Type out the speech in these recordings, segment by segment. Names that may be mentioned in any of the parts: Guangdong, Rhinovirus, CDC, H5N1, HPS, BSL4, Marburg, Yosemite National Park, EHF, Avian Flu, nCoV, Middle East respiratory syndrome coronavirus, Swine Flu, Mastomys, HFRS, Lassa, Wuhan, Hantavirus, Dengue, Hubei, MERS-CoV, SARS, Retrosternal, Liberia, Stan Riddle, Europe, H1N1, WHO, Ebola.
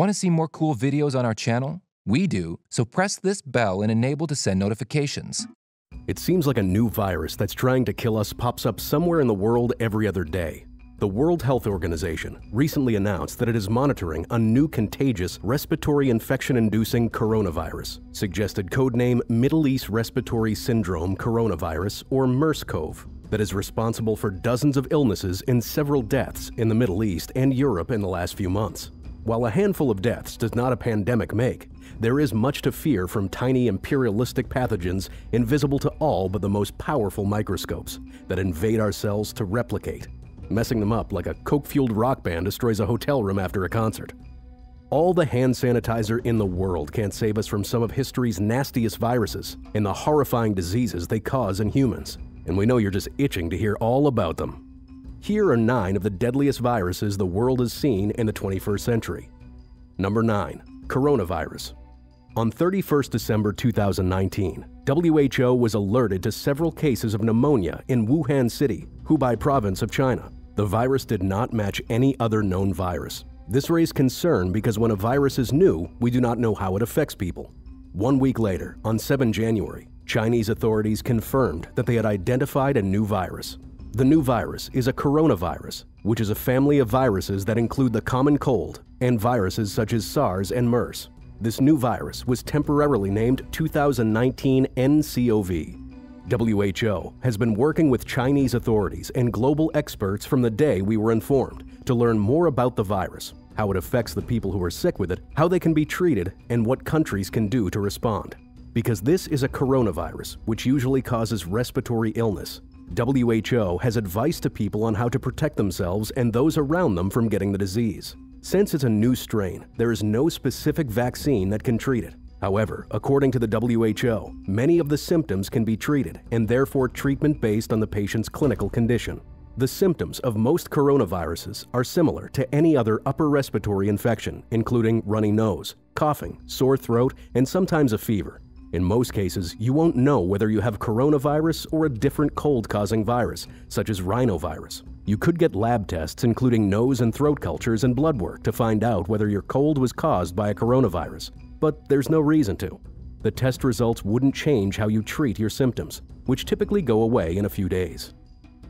Want to see more cool videos on our channel? We do, so press this bell and enable to send notifications. It seems like a new virus that's trying to kill us pops up somewhere in the world every other day. The World Health Organization recently announced that it is monitoring a new contagious respiratory infection-inducing coronavirus, suggested codename Middle East Respiratory Syndrome Coronavirus, or MERS-CoV, that is responsible for dozens of illnesses and several deaths in the Middle East and Europe in the last few months. While a handful of deaths does not a pandemic make, there is much to fear from tiny imperialistic pathogens invisible to all but the most powerful microscopes that invade our cells to replicate, messing them up like a coke-fueled rock band destroys a hotel room after a concert. All the hand sanitizer in the world can't save us from some of history's nastiest viruses and the horrifying diseases they cause in humans, and we know you're just itching to hear all about them. Here are 9 of the deadliest viruses the world has seen in the 21st century. Number 9, coronavirus. On 31st December 2019, WHO was alerted to several cases of pneumonia in Wuhan City, Hubei province of China. The virus did not match any other known virus. This raised concern because when a virus is new, we do not know how it affects people. 1 week later, on 7 January, Chinese authorities confirmed that they had identified a new virus. The new virus is a coronavirus, which is a family of viruses that include the common cold and viruses such as SARS and MERS. This new virus was temporarily named 2019 nCoV. WHO has been working with Chinese authorities and global experts from the day we were informed to learn more about the virus, how it affects the people who are sick with it, how they can be treated, and what countries can do to respond. Because this is a coronavirus, which usually causes respiratory illness, WHO has advice to people on how to protect themselves and those around them from getting the disease. Since it's a new strain, there is no specific vaccine that can treat it. However, according to the WHO, many of the symptoms can be treated and therefore treatment based on the patient's clinical condition. The symptoms of most coronaviruses are similar to any other upper respiratory infection, including runny nose, coughing, sore throat, and sometimes a fever. In most cases, you won't know whether you have coronavirus or a different cold-causing virus, such as rhinovirus. You could get lab tests including nose and throat cultures and blood work to find out whether your cold was caused by a coronavirus, but there's no reason to. The test results wouldn't change how you treat your symptoms, which typically go away in a few days.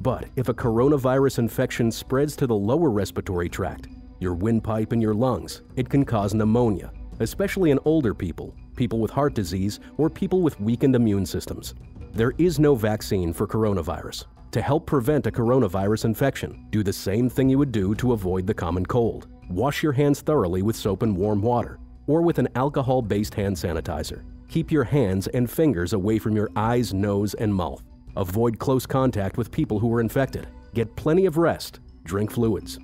But if a coronavirus infection spreads to the lower respiratory tract, your windpipe and your lungs, it can cause pneumonia, especially in older people, people with heart disease, or people with weakened immune systems. There is no vaccine for coronavirus. To help prevent a coronavirus infection, do the same thing you would do to avoid the common cold. Wash your hands thoroughly with soap and warm water, or with an alcohol-based hand sanitizer. Keep your hands and fingers away from your eyes, nose, and mouth. Avoid close contact with people who are infected. Get plenty of rest. Drink fluids.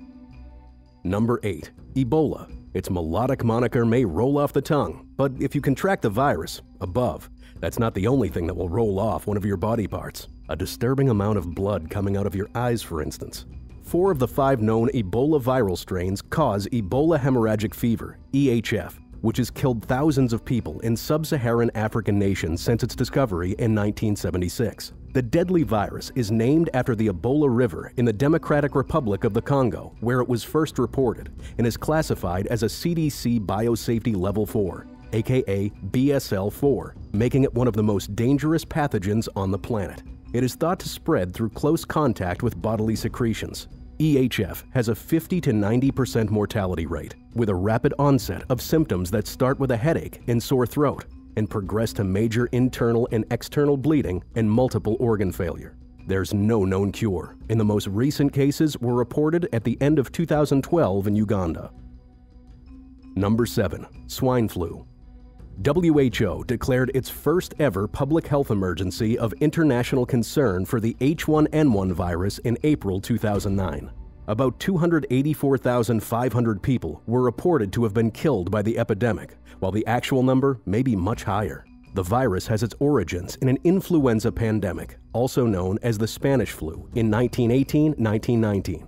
Number 8, Ebola. Its melodic moniker may roll off the tongue, but if you contract the virus above, that's not the only thing that will roll off one of your body parts. A disturbing amount of blood coming out of your eyes, for instance. 4 of the 5 known Ebola viral strains cause Ebola hemorrhagic fever, EHF, which has killed thousands of people in sub-Saharan African nations since its discovery in 1976. The deadly virus is named after the Ebola River in the Democratic Republic of the Congo, where it was first reported, and is classified as a CDC Biosafety Level 4, aka BSL4, making it one of the most dangerous pathogens on the planet. It is thought to spread through close contact with bodily secretions. EHF has a 50 to 90% mortality rate, with a rapid onset of symptoms that start with a headache and sore throat, and progress to major internal and external bleeding and multiple organ failure. There's no known cure, and the most recent cases were reported at the end of 2012 in Uganda. Number 7, swine flu. WHO declared its first ever public health emergency of international concern for the H1N1 virus in April 2009. About 284,500 people were reported to have been killed by the epidemic, while the actual number may be much higher. The virus has its origins in an influenza pandemic, also known as the Spanish flu, in 1918-1919.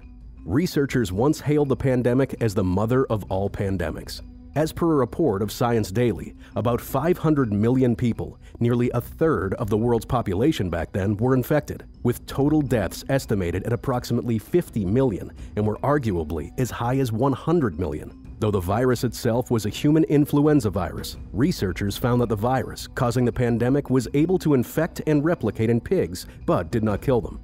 Researchers once hailed the pandemic as the mother of all pandemics. As per a report of Science Daily, about 500 million people, nearly a third of the world's population back then, were infected, with total deaths estimated at approximately 50 million and were arguably as high as 100 million. Though the virus itself was a human influenza virus, researchers found that the virus causing the pandemic was able to infect and replicate in pigs, but did not kill them.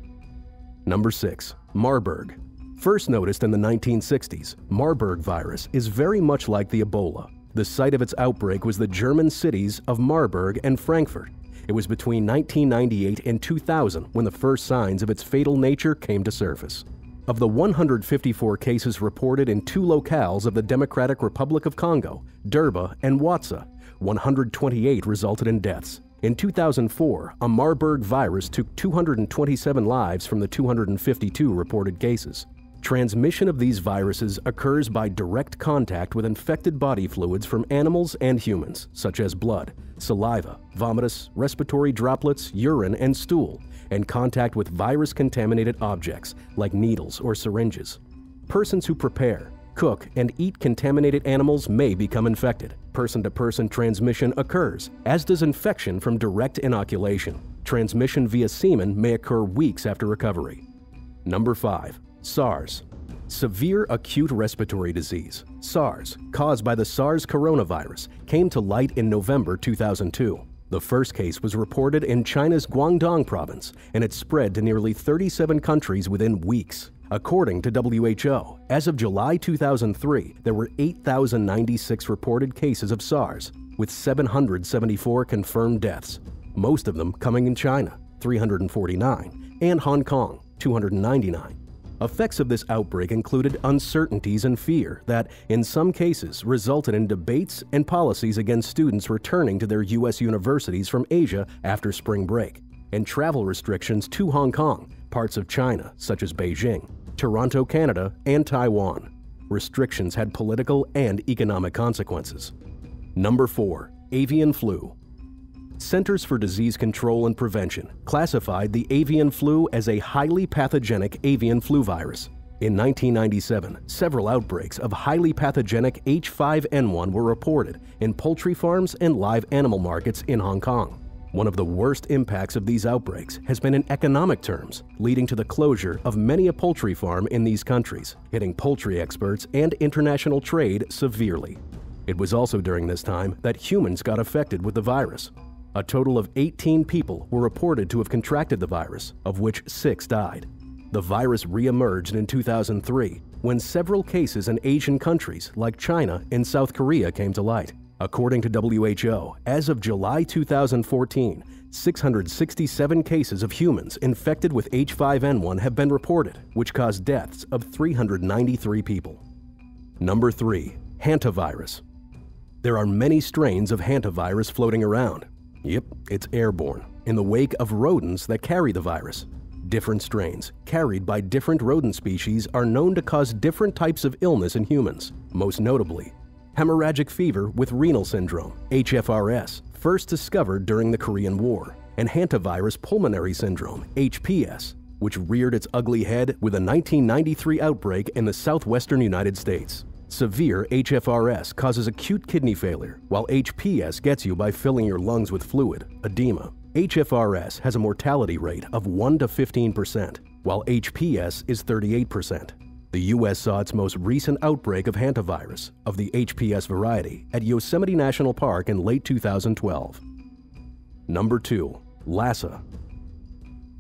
Number 6. Marburg. First noticed in the 1960s, Marburg virus is very much like the Ebola. The site of its outbreak was the German cities of Marburg and Frankfurt. It was between 1998 and 2000 when the first signs of its fatal nature came to surface. Of the 154 cases reported in two locales of the Democratic Republic of Congo, Durba and Ouatsa, 128 resulted in deaths. In 2004, a Marburg virus took 227 lives from the 252 reported cases. Transmission of these viruses occurs by direct contact with infected body fluids from animals and humans, such as blood, saliva, vomitus, respiratory droplets, urine, and stool, and contact with virus-contaminated objects like needles or syringes. Persons who prepare, cook, and eat contaminated animals may become infected. Person-to-person transmission occurs, as does infection from direct inoculation. Transmission via semen may occur weeks after recovery. Number 5. SARS. Severe acute respiratory disease, SARS, caused by the SARS coronavirus, came to light in November 2002. The first case was reported in China's Guangdong province, and it spread to nearly 37 countries within weeks. According to WHO, as of July 2003, there were 8,096 reported cases of SARS, with 774 confirmed deaths, most of them coming in China, 349, and Hong Kong, 299. Effects of this outbreak included uncertainties and fear that, in some cases, resulted in debates and policies against students returning to their U.S. universities from Asia after spring break, and travel restrictions to Hong Kong, parts of China such as Beijing, Toronto, Canada, and Taiwan. Restrictions had political and economic consequences. Number 4. Avian flu. Centers for Disease Control and Prevention classified the avian flu as a highly pathogenic avian flu virus. In 1997, several outbreaks of highly pathogenic H5N1 were reported in poultry farms and live animal markets in Hong Kong. One of the worst impacts of these outbreaks has been in economic terms, leading to the closure of many a poultry farm in these countries, hitting poultry exports and international trade severely. It was also during this time that humans got affected with the virus. A total of 18 people were reported to have contracted the virus, of which 6 died. The virus re-emerged in 2003 when several cases in Asian countries like China and South Korea came to light. According to WHO, as of July 2014, 667 cases of humans infected with H5N1 have been reported, which caused deaths of 393 people. Number 3. Hantavirus. There are many strains of hantavirus floating around. Yep, it's airborne, in the wake of rodents that carry the virus. Different strains, carried by different rodent species, are known to cause different types of illness in humans, most notably hemorrhagic fever with renal syndrome, HFRS, first discovered during the Korean War, and hantavirus pulmonary syndrome, HPS, which reared its ugly head with a 1993 outbreak in the southwestern United States. Severe HFRS causes acute kidney failure, while HPS gets you by filling your lungs with fluid, edema. HFRS has a mortality rate of 1 to 15%, while HPS is 38%. The U.S. saw its most recent outbreak of hantavirus, of the HPS variety, at Yosemite National Park in late 2012. Number 2. Lassa.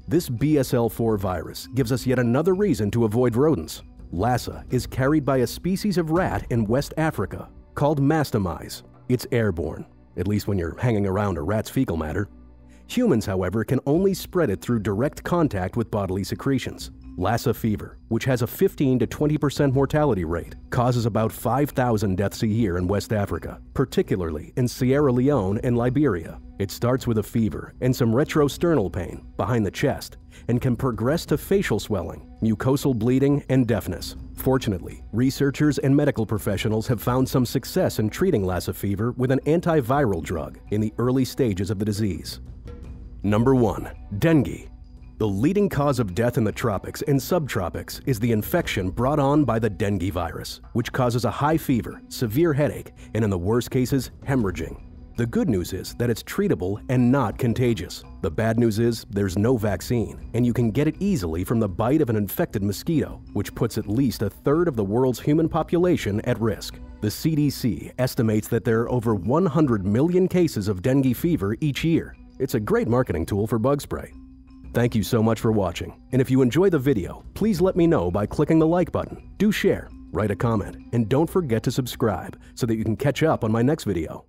This BSL4 virus gives us yet another reason to avoid rodents. Lassa is carried by a species of rat in West Africa called Mastomys. It's airborne, at least when you're hanging around a rat's fecal matter. Humans, however, can only spread it through direct contact with bodily secretions. Lassa fever, which has a 15 to 20% mortality rate, causes about 5,000 deaths a year in West Africa, particularly in Sierra Leone and Liberia. It starts with a fever and some retrosternal pain behind the chest and can progress to facial swelling, mucosal bleeding, and deafness. Fortunately, researchers and medical professionals have found some success in treating Lassa fever with an antiviral drug in the early stages of the disease. Number 1. Dengue. The leading cause of death in the tropics and subtropics is the infection brought on by the dengue virus, which causes a high fever, severe headache, and in the worst cases, hemorrhaging. The good news is that it's treatable and not contagious. The bad news is there's no vaccine, and you can get it easily from the bite of an infected mosquito, which puts at least a third of the world's human population at risk. The CDC estimates that there are over 100 million cases of dengue fever each year. It's a great marketing tool for bug spray. Thank you so much for watching, and if you enjoy the video, please let me know by clicking the like button. Do share, write a comment, and don't forget to subscribe so that you can catch up on my next video.